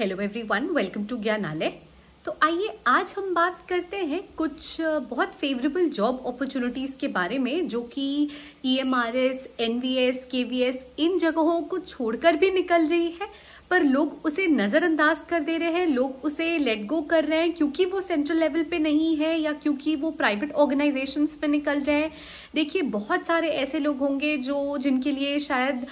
Hello everyone, welcome to Gyanalaya. तो आइए आज हम बात करते हैं कुछ बहुत फेवरेबल जॉब अपॉर्चुनिटीज़ के बारे में जो कि ईएमआरएस, एनवीएस, केवीएस इन जगहों को छोड़कर भी निकल रही है, पर लोग उसे नज़रअंदाज कर दे रहे हैं, लोग उसे लेट गो कर रहे हैं क्योंकि वो सेंट्रल लेवल पे नहीं है या क्योंकि वो प्राइवेट ऑर्गेनाइजेशंस पे निकल रहे हैं। देखिए, बहुत सारे ऐसे लोग होंगे जिनके लिए शायद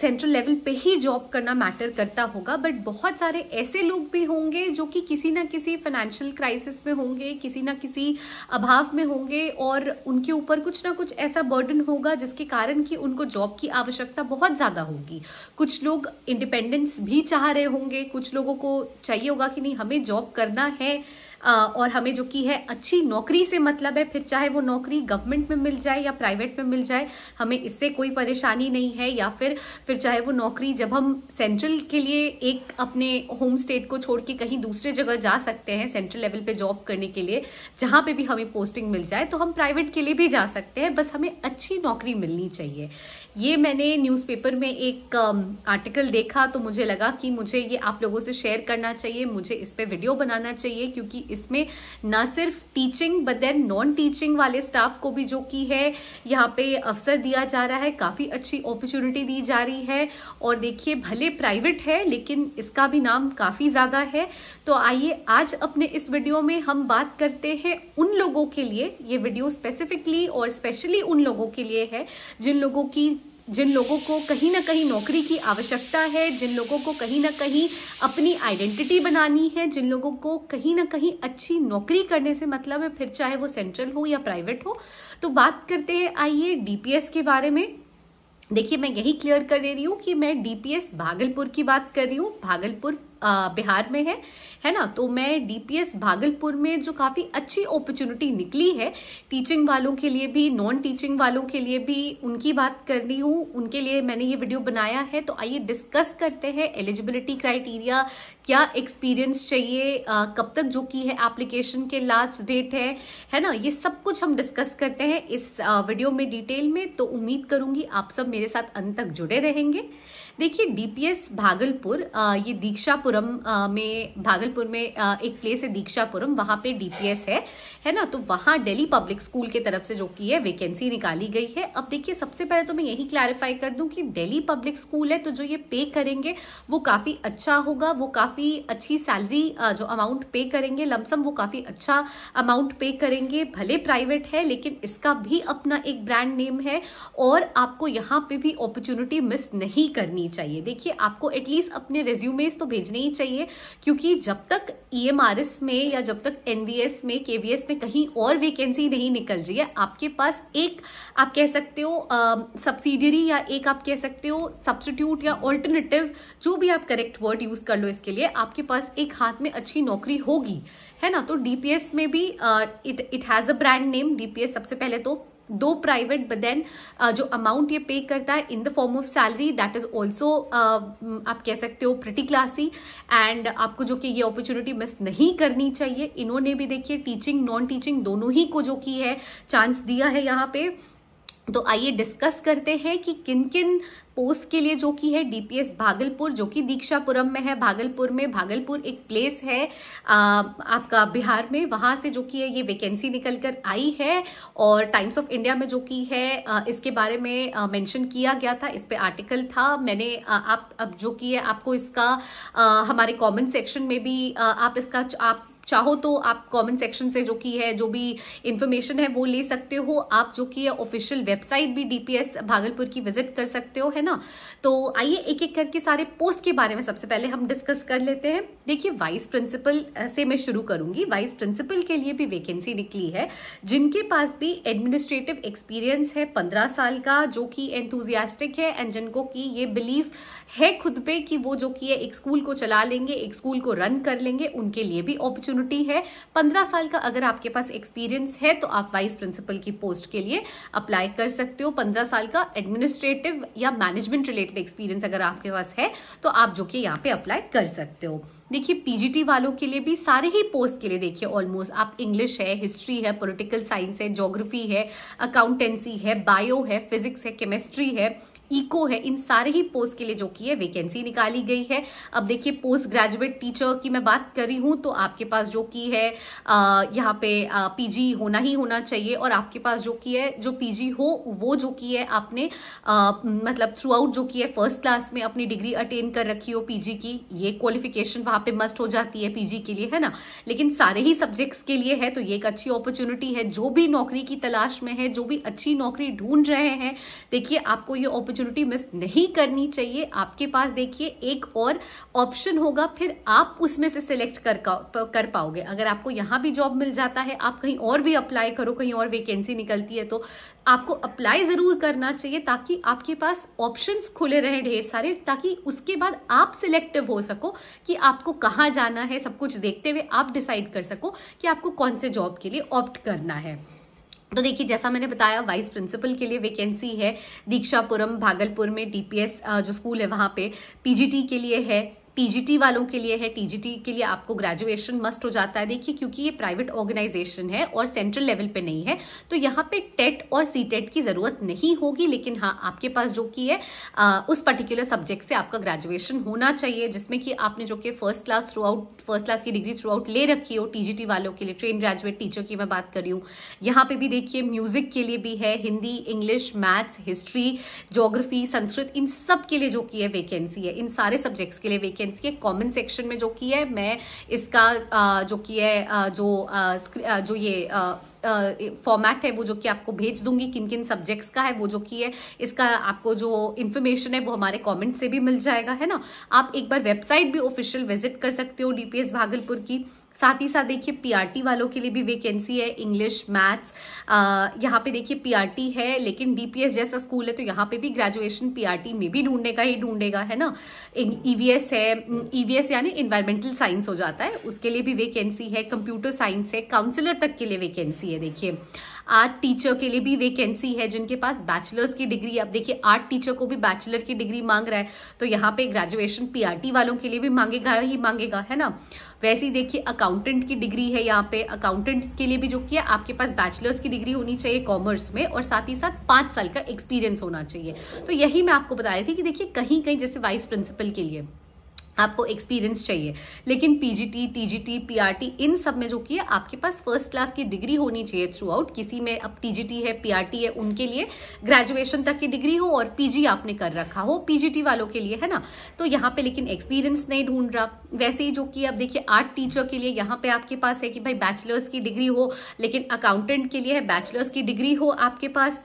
सेंट्रल लेवल पे ही जॉब करना मैटर करता होगा, बट बहुत सारे ऐसे लोग भी होंगे जो कि किसी ना किसी फाइनेंशियल क्राइसिस में होंगे, किसी ना किसी अभाव में होंगे और उनके ऊपर कुछ ना कुछ ऐसा बर्डन होगा जिसके कारण कि उनको जॉब की आवश्यकता बहुत ज़्यादा होगी। कुछ लोग इंडिपेंडेंस भी चाह रहे होंगे, कुछ लोगों को चाहिए होगा कि नहीं हमें जॉब करना है और हमें जो कि है अच्छी नौकरी से मतलब है, फिर चाहे वो नौकरी गवर्नमेंट में मिल जाए या प्राइवेट में मिल जाए हमें इससे कोई परेशानी नहीं है, या फिर चाहे वो नौकरी जब हम सेंट्रल के लिए एक अपने होम स्टेट को छोड़ के कहीं दूसरे जगह जा सकते हैं सेंट्रल लेवल पे जॉब करने के लिए, जहाँ पे भी हमें पोस्टिंग मिल जाए तो हम प्राइवेट के लिए भी जा सकते हैं, बस हमें अच्छी नौकरी मिलनी चाहिए। ये मैंने न्यूज़पेपर में एक आर्टिकल देखा तो मुझे लगा कि मुझे ये आप लोगों से शेयर करना चाहिए, मुझे इस पर वीडियो बनाना चाहिए क्योंकि इसमें ना सिर्फ teaching but then non teaching वाले स्टाफ को भी जो कि है यहाँ पे अवसर दिया जा रहा है, काफ़ी अच्छी अपॉर्चुनिटी दी जा रही है। और देखिए, भले प्राइवेट है लेकिन इसका भी नाम काफ़ी ज़्यादा है। तो आइए आज अपने इस वीडियो में हम बात करते हैं उन लोगों के लिए, ये वीडियो स्पेसिफिकली और स्पेशली उन लोगों के लिए है जिन लोगों को कहीं ना कहीं नौकरी की आवश्यकता है, जिन लोगों को कहीं ना कहीं अपनी आइडेंटिटी बनानी है, जिन लोगों को कहीं ना कहीं अच्छी नौकरी करने से मतलब है, फिर चाहे वो सेंट्रल हो या प्राइवेट हो। तो बात करते हैं आइए डीपीएस के बारे में। देखिए, मैं यही क्लियर कर दे रही हूँ कि मैं डीपीएस भागलपुर की बात कर रही हूँ, भागलपुर बिहार में है ना। तो मैं डीपीएस भागलपुर में जो काफ़ी अच्छी अपॉर्चुनिटी निकली है टीचिंग वालों के लिए भी, नॉन टीचिंग वालों के लिए भी, उनकी बात कर रही हूँ, उनके लिए मैंने ये वीडियो बनाया है। तो आइए डिस्कस करते हैं एलिजिबिलिटी क्राइटेरिया, क्या एक्सपीरियंस चाहिए, कब तक जो की है एप्लीकेशन के लास्ट डेट है ना, ये सब कुछ हम डिस्कस करते हैं इस वीडियो में डिटेल में। तो उम्मीद करूंगी आप सब मेरे साथ अंत तक जुड़े रहेंगे। देखिए, डीपीएस भागलपुर, ये भागलपुर में एक प्लेस है दीक्षापुरम, वहां पे डीपीएस है ना। तो वहां दिल्ली पब्लिक स्कूल की तरफ से जो की है वैकेंसी निकाली गई है। अब देखिए, सबसे पहले तो मैं यही क्लैरिफाई कर दूं कि दिल्ली पब्लिक स्कूल है तो जो ये पे करेंगे वो काफी अच्छा होगा, वो काफी अच्छी सैलरी जो अमाउंट पे करेंगे लमसम वो काफी अच्छा अमाउंट पे करेंगे। भले प्राइवेट है लेकिन इसका भी अपना एक ब्रांड नेम है और आपको यहाँ पे भी अपॉर्चुनिटी मिस नहीं करनी चाहिए। देखिए, आपको एटलीस्ट अपने रेज्यूमेस तो भेजने ही चाहिए क्योंकि जब तक ईएमआरएस में या जब तक एनवीएस में, केवीएस में कहीं और वैकेंसी नहीं निकल रही है, आपके पास एक आप कह सकते हो सब्सिडियरी या एक आप कह सकते हो सब्स्टिट्यूट या ऑल्टरनेटिव, जो भी आप करेक्ट वर्ड यूज कर लो इसके लिए, आपके पास एक हाथ में अच्छी नौकरी होगी, है ना। तो डीपीएस में भी it has a brand name. DPS सबसे पहले तो दो प्राइवेट बट देन जो अमाउंट ये पे करता है in the form of salary, that is also आप कह सकते हो प्रिटी क्लासी, एंड आपको जो कि ये अपॉर्चुनिटी मिस नहीं करनी चाहिए। इन्होंने भी देखिए टीचिंग नॉन टीचिंग दोनों ही को जो कि है चांस दिया है यहाँ पे। तो आइए डिस्कस करते हैं कि किन किन पोस्ट के लिए जो कि है डीपीएस भागलपुर, जो कि दीक्षापुरम में है, भागलपुर में, भागलपुर एक प्लेस है आपका बिहार में, वहाँ से जो कि है ये वैकेंसी निकल कर आई है। और टाइम्स ऑफ इंडिया में जो कि है इसके बारे में मेंशन किया गया था, इस पे आर्टिकल था। मैंने आप अब जो कि है आपको इसका हमारे कमेंट सेक्शन में भी आप इसका आप चाहो तो आप कमेंट सेक्शन से जो कि है जो भी इंफॉर्मेशन है वो ले सकते हो। आप जो कि है ऑफिशियल वेबसाइट भी डीपीएस भागलपुर की विजिट कर सकते हो, है ना। तो आइए एक एक करके सारे पोस्ट के बारे में सबसे पहले हम डिस्कस कर लेते हैं। देखिए, वाइस प्रिंसिपल से मैं शुरू करूंगी। वाइस प्रिंसिपल के लिए भी वैकेंसी निकली है, जिनके पास भी एडमिनिस्ट्रेटिव एक्सपीरियंस है 15 साल का, जो कि एंथुजियास्टिक है एंड जिनको कि ये बिलीव है खुद पे कि वो जो कि है एक स्कूल को चला लेंगे, एक स्कूल को रन कर लेंगे, उनके लिए भी अपॉर्चुनिटी है। 15 साल का अगर आपके पास एक्सपीरियंस है तो आप वाइस प्रिंसिपल की पोस्ट के लिए अप्लाई कर सकते हो। 15 साल का एडमिनिस्ट्रेटिव या मैनेजमेंट रिलेटेड एक्सपीरियंस अगर आपके पास है तो आप जो कि यहाँ पे अप्लाई कर सकते हो। देखिए, पीजीटी वालों के लिए भी सारे ही पोस्ट के लिए देखिए ऑलमोस्ट आप इंग्लिश है, हिस्ट्री है, पॉलिटिकल साइंस है, ज्योग्राफी है, अकाउंटेंसी है, बायो है, फिजिक्स है, केमिस्ट्री है, इको है, इन सारे ही पोस्ट के लिए जो कि है वैकेंसी निकाली गई है। अब देखिए पोस्ट ग्रेजुएट टीचर की मैं बात कर रही हूँ तो आपके पास जो कि है यहाँ पे पीजी होना ही होना चाहिए और आपके पास जो कि है जो पीजी हो वो जो कि है आपने मतलब थ्रू आउट जो कि है फर्स्ट क्लास में अपनी डिग्री अटेन कर रखी हो पीजी की, ये क्वालिफिकेशन वहाँ पे मस्ट हो जाती है पीजी के लिए, है ना। लेकिन सारे ही सब्जेक्ट्स के लिए है तो ये एक अच्छी अपॉर्चुनिटी है। जो भी नौकरी की तलाश में है, जो भी अच्छी नौकरी ढूंढ रहे हैं, देखिए आपको ये अपॉर्चुनिटी मिस नहीं करनी चाहिए। आपके पास देखिए एक और ऑप्शन होगा, फिर आप उसमें से सिलेक्ट कर पाओगे। अगर आपको यहाँ भी जॉब मिल जाता है, आप कहीं और भी अप्लाई करो, कहीं और वैकेंसी निकलती है तो आपको अप्लाई जरूर करना चाहिए ताकि आपके पास ऑप्शंस खुले रहे ढेर सारे, ताकि उसके बाद आप सिलेक्टिव हो सको कि आपको कहाँ जाना है। सब कुछ देखते हुए आप डिसाइड कर सको कि आपको कौन से जॉब के लिए ऑप्ट करना है। तो देखिए जैसा मैंने बताया वाइस प्रिंसिपल के लिए वैकेंसी है दीक्षापुरम भागलपुर में, डीपीएस जो स्कूल है वहाँ पे, पीजीटी के लिए है, टीजीटी वालों के लिए है। टीजीटी के लिए आपको ग्रेजुएशन मस्ट हो जाता है, देखिए क्योंकि ये प्राइवेट ऑर्गेनाइजेशन है और सेंट्रल लेवल पे नहीं है तो यहाँ पे टेट और सीटेट की जरूरत नहीं होगी। लेकिन हाँ आपके पास जो कि है उस पर्टिकुलर सब्जेक्ट से आपका ग्रेजुएशन होना चाहिए जिसमें कि आपने जो कि फर्स्ट क्लास की डिग्री थ्रू आउट ले रखी हो। टीजीटी वालों के लिए ट्रेन ग्रेजुएट टीचर की मैं बात कर रही हूँ। यहाँ पे भी देखिए म्यूजिक के लिए भी है, Hindi, English, maths, history, geography, Sanskrit, इन सब के लिए जो कि है वैकेंसी है। इन सारे सब्जेक्ट्स के लिए वैकेंसी के कमेंट सेक्शन में जो कि है मैं इसका जो कि है जो ये फॉर्मेट है वो जो कि आपको भेज दूंगी किन किन सब्जेक्ट्स का है, वो जो कि है इसका आपको जो इन्फॉर्मेशन है वो हमारे कमेंट से भी मिल जाएगा, है ना। आप एक बार वेबसाइट भी ऑफिशियल विजिट कर सकते हो डीपीएस भागलपुर की। साथ ही साथ देखिए पीआरटी वालों के लिए भी वैकेंसी है, इंग्लिश, मैथ्स, यहाँ पे देखिए पीआरटी है लेकिन डीपीएस जैसा स्कूल है तो यहाँ पे भी ग्रेजुएशन पीआरटी में भी ढूंढने का ही ढूंढेगा, है ना। ईवीएस है, ईवीएस यानी इन्वायरमेंटल साइंस हो जाता है, उसके लिए भी वैकेंसी है। कंप्यूटर साइंस है, काउंसलर तक के लिए वैकेंसी है। देखिए आर्ट टीचर के लिए भी वैकेंसी है जिनके पास बैचलर्स की डिग्री है। अब देखिए आर्ट टीचर को भी बैचलर की डिग्री मांग रहा है तो यहाँ पे ग्रेजुएशन पीआरटी वालों के लिए भी मांगेगा, है ना। वैसे ही देखिए अकाउंटेंट की डिग्री है, यहाँ पे अकाउंटेंट के लिए भी जो कि आपके पास बैचलर्स की डिग्री होनी चाहिए कॉमर्स में और साथ ही साथ 5 साल का एक्सपीरियंस होना चाहिए। तो यही मैं आपको बता रही थी कि देखिए कहीं कहीं जैसे वाइस प्रिंसिपल के लिए आपको एक्सपीरियंस चाहिए, लेकिन पीजीटी, टीजीटी, पीआरटी इन सब में जो कि है आपके पास फर्स्ट क्लास की डिग्री होनी चाहिए थ्रू आउट। किसी में अब टीजीटी है, पीआरटी है, उनके लिए ग्रेजुएशन तक की डिग्री हो और पीजी आपने कर रखा हो पीजीटी वालों के लिए, है ना। तो यहाँ पे लेकिन एक्सपीरियंस नहीं ढूंढ रहा। वैसे ही जो कि अब देखिए आर्ट टीचर के लिए यहाँ पे आपके पास है कि भाई बैचलर्स की डिग्री हो, लेकिन अकाउंटेंट के लिए है बैचलर्स की डिग्री हो आपके पास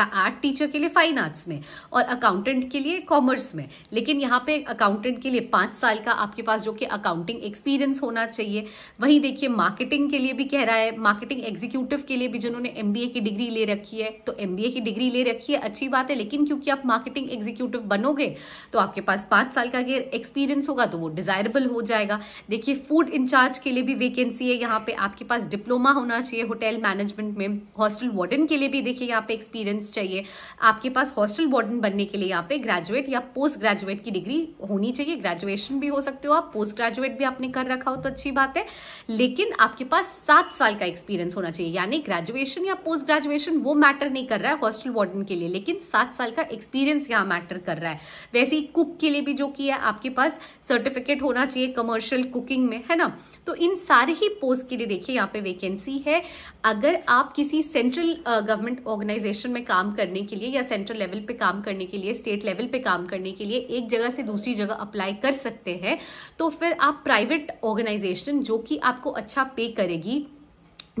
आर्ट टीचर के लिए फाइन आर्ट्स में और अकाउंटेंट के लिए कॉमर्स में। लेकिन यहाँ पे अकाउंटेंट के लिए 5 साल का आपके पास जो कि अकाउंटिंग एक्सपीरियंस होना चाहिए। वहीं देखिए मार्केटिंग के लिए भी कह रहा है, मार्केटिंग एग्जीक्यूटिव के लिए भी जिन्होंने एमबीए की डिग्री ले रखी है तो एमबीए की डिग्री ले रखी है अच्छी बात है, लेकिन क्योंकि आप मार्केटिंग एग्जीक्यूटिव बनोगे तो आपके पास 5 साल का एक्सपीरियंस होगा तो वो डिजायरेबल हो जाएगा। देखिए फूड इंचार्ज के लिए भी वैकेंसी है, यहाँ पे आपके पास डिप्लोमा होना चाहिए होटल मैनेजमेंट में। हॉस्टल वार्डन के लिए भी देखिए यहाँ पे एक्सपीरियंस चाहिए, आपके पास हॉस्टल वार्डन बनने के लिए यहाँ पे ग्रेजुएट या पोस्ट ग्रेजुएट की डिग्री होनी चाहिए। ग्रेजुएशन भी हो सकते हो आप, पोस्ट ग्रेजुएट भी आपने कर रखा हो तो अच्छी बात है, लेकिन आपके पास 7 साल का एक्सपीरियंस होना चाहिए। यानी ग्रेजुएशन या पोस्ट ग्रेजुएशन वो मैटर नहीं कर रहा है हॉस्टल वार्डन के लिए, लेकिन 7 साल का एक्सपीरियंस यहाँ मैटर कर रहा है। वैसे ही कुक के लिए भी जो कि है आपके पास सर्टिफिकेट होना चाहिए कमर्शियल कुकिंग में, है ना। तो इन सारे ही पोस्ट के लिए देखिए यहाँ पे वैकेंसी है। अगर आप किसी सेंट्रल गवर्नमेंट ऑर्गेनाइजेशन में काम करने के लिए या सेंट्रल लेवल पे काम करने के लिए, स्टेट लेवल पे काम करने के लिए एक जगह से दूसरी जगह अप्लाई कर सकते हैं तो फिर आप प्राइवेट ऑर्गेनाइजेशन जो कि आपको अच्छा पे करेगी,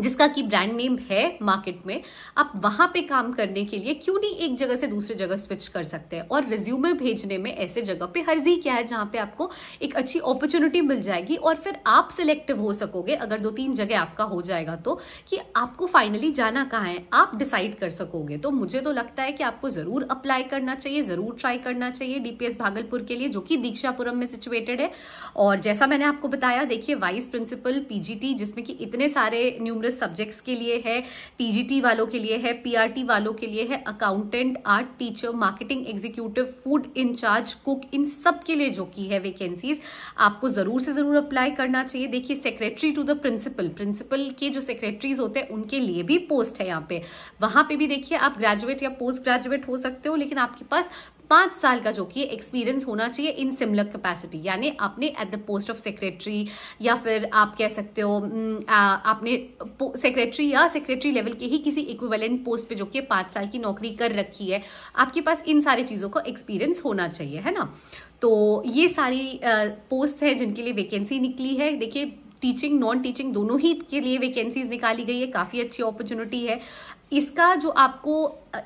जिसका कि ब्रांड नेम है मार्केट में, आप वहाँ पे काम करने के लिए क्यों नहीं एक जगह से दूसरे जगह स्विच कर सकते हैं। और रिज्यूमे भेजने में ऐसे जगह पे हर्जी क्या है जहाँ पे आपको एक अच्छी अपॉर्चुनिटी मिल जाएगी और फिर आप सिलेक्टिव हो सकोगे। अगर 2-3 जगह आपका हो जाएगा तो कि आपको फाइनली जाना कहाँ है आप डिसाइड कर सकोगे। तो मुझे तो लगता है कि आपको ज़रूर अप्लाई करना चाहिए, ज़रूर ट्राई करना चाहिए डीपीएस भागलपुर के लिए जो कि दीक्षापुरम में सिचुएटेड है। और जैसा मैंने आपको बताया देखिए वाइस प्रिंसिपल, पीजीटी, जिसमें कि इतने सारे न्यूमरस सब्जेक्ट्स के लिए है, टीजीटी वालों के लिए है, पीआरटी वालों के लिए है, accountant, art teacher, marketing executive, food in charge, cook, इन सब के लिए जो की है वैकेंसीज, आपको जरूर से जरूर अप्लाई करना चाहिए। देखिए, secretary to the principal, principal के जो सेक्रेटरीज होते हैं उनके लिए भी पोस्ट है यहाँ पे। वहां पे भी देखिए आप ग्रेजुएट या पोस्ट ग्रेजुएट हो सकते हो, लेकिन आपके पास 5 साल का जो कि एक्सपीरियंस होना चाहिए इन सिमिलर कैपेसिटी, यानी आपने at the post of secretary या फिर आप कह सकते हो आपने सेक्रेटरी या सेक्रेटरी लेवल के ही किसी इक्विवेलेंट पोस्ट पे जो कि 5 साल की नौकरी कर रखी है, आपके पास इन सारी चीज़ों का एक्सपीरियंस होना चाहिए, है ना। तो ये सारी पोस्ट है जिनके लिए वैकेंसी निकली है। देखिए, टीचिंग नॉन टीचिंग दोनों ही के लिए वैकेंसीज निकाली गई है, काफ़ी अच्छी अपॉर्चुनिटी है। इसका जो आपको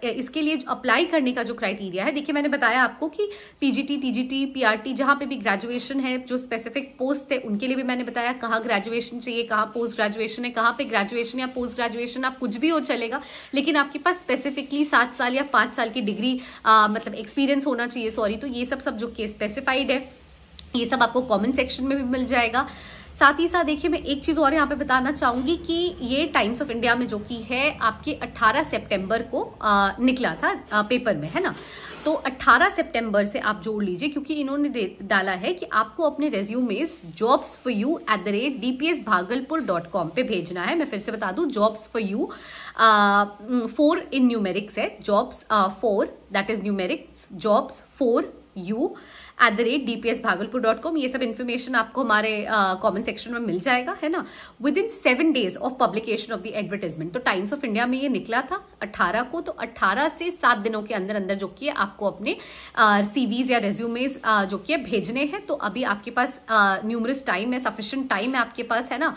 इसके लिए अप्लाई करने का जो क्राइटेरिया है, देखिए मैंने बताया आपको कि पीजीटी, टीजीटी, पीआरटी जहाँ पे भी ग्रेजुएशन है, जो स्पेसिफिक पोस्ट थे उनके लिए भी मैंने बताया कहाँ ग्रेजुएशन चाहिए, कहाँ पोस्ट ग्रेजुएशन है, कहाँ पे ग्रेजुएशन या पोस्ट ग्रेजुएशन, आप कुछ भी हो चलेगा, लेकिन आपके पास स्पेसिफिकली 7 साल या 5 साल की डिग्री मतलब एक्सपीरियंस होना चाहिए, सॉरी। तो ये सब जो कि स्पेसिफाइड है, ये सब आपको कॉमेंट सेक्शन में भी मिल जाएगा। साथ ही साथ देखिए, मैं एक चीज़ और यहाँ पे बताना चाहूँगी कि ये टाइम्स ऑफ इंडिया में जो कि है आपके 18 सितंबर को निकला था पेपर में, है ना। तो 18 सितंबर से आप जोड़ लीजिए, क्योंकि इन्होंने डाला है कि आपको अपने रेज्यूमेस jobsforyou@dpsbhagalpur.com पे भेजना है। मैं फिर से बता दूं, jobsforyou 4 इन न्यूमेरिक्स है, jobs 4 that is numerics, jobsforyou@dpsbhagalpur.com। ये सब इन्फॉर्मेशन आपको हमारे कमेंट सेक्शन में मिल जाएगा, है ना। Within 7 days of publication of the advertisement, तो टाइम्स ऑफ इंडिया में ये निकला था 18 को, तो 18 से 7 दिनों के अंदर अंदर जो कि आपको अपने सीवीज या रेज्यूमेज जो कि भेजने हैं। तो अभी आपके पास न्यूमरस टाइम है, सफिशिएंट टाइम है आपके पास, है ना।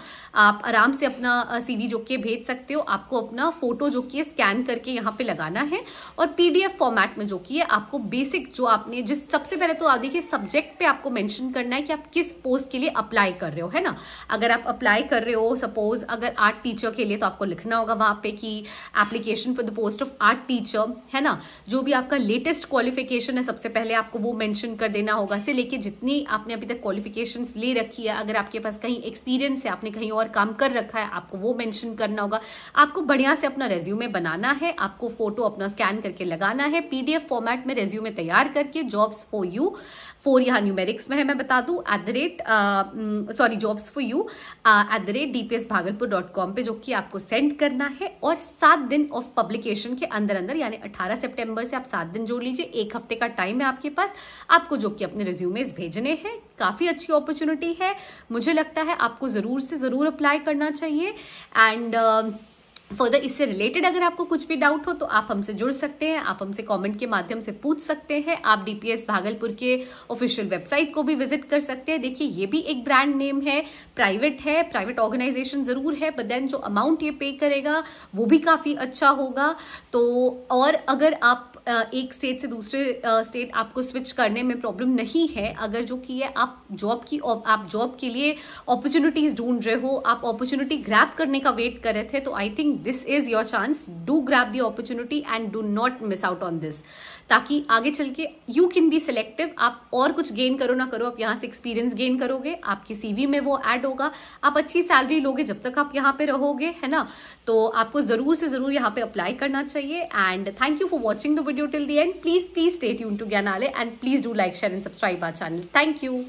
आप आराम से अपना सीवी जो कि भेज सकते हो, आपको अपना फोटो जो कि स्कैन करके यहाँ पे लगाना है, और पीडीएफ फॉर्मेट में जो कि आपको बेसिक जो आपने जिस सबसे पहले तो देखिए सब्जेक्ट पे आपको मेंशन करना है कि आप किस पोस्ट के लिए अप्लाई कर रहे हो, है ना। अगर आप अप्लाई कर रहे हो, सपोज अगर आर्ट टीचर के लिए, तो आपको लिखना होगा वहां पे कि application for the post of art teacher, है ना। जो भी आपका लेटेस्ट क्वालिफिकेशन है सबसे पहले आपको वो मेंशन कर देना होगा, से लेके जितनी आपने अभी तक क्वालिफिकेशंस ले रखी है। अगर आपके पास कहीं एक्सपीरियंस है, आपने कहीं और काम कर रखा है, आपको वो मेंशन करना होगा। आपको बढ़िया से अपना रेज्यूमे बनाना है, आपको फोटो अपना स्कैन करके लगाना है, पीडीएफ फॉर्मेट में रेज्यूमे तैयार करके jobsforyou 4 यहाँ न्यूमेरिक्स में है, मैं बता दूं jobsforyou@dpsbhagalpur.com पे जो कि आपको सेंड करना है। और 7 दिन ऑफ पब्लिकेशन के अंदर अंदर, यानी 18 सितंबर से आप 7 दिन जोड़ लीजिए, 1 हफ्ते का टाइम है आपके पास, आपको जो कि अपने रिज्यूमेस भेजने हैं। काफ़ी अच्छी अपॉर्चुनिटी है, मुझे लगता है आपको ज़रूर से ज़रूर अप्लाई करना चाहिए। एंड फर्दर इससे रिलेटेड अगर आपको कुछ भी डाउट हो तो आप हमसे जुड़ सकते हैं, आप हमसे कमेंट के माध्यम से पूछ सकते हैं। आप डीपीएस भागलपुर के ऑफिशियल वेबसाइट को भी विजिट कर सकते हैं। देखिए, ये भी एक ब्रांड नेम है, प्राइवेट है, प्राइवेट ऑर्गेनाइजेशन ज़रूर है, बट देन जो अमाउंट ये पे करेगा वो भी काफ़ी अच्छा होगा। तो और अगर आप एक स्टेट से दूसरे स्टेट आपको स्विच करने में प्रॉब्लम नहीं है, अगर जो कि है आप जॉब के लिए अपॉर्चुनिटीज ढूंढ रहे हो, आप अपॉर्चुनिटी ग्रैब करने का वेट कर रहे थे, तो I think this is your chance. Do grab the opportunity and do not miss out on this, ताकि आगे चल के यू कैन बी सिलेक्टिव। आप और कुछ गेन करो ना करो, आप यहाँ से एक्सपीरियंस गेन करोगे, आपके सीवी में वो ऐड होगा, आप अच्छी सैलरी लोगे जब तक आप यहाँ पे रहोगे, है ना। तो आपको ज़रूर से ज़रूर यहाँ पे अप्लाई करना चाहिए। And thank you for watching the video till the end. Please stay tuned to Gyanalaya and please do like, share and subscribe our channel. Thank you.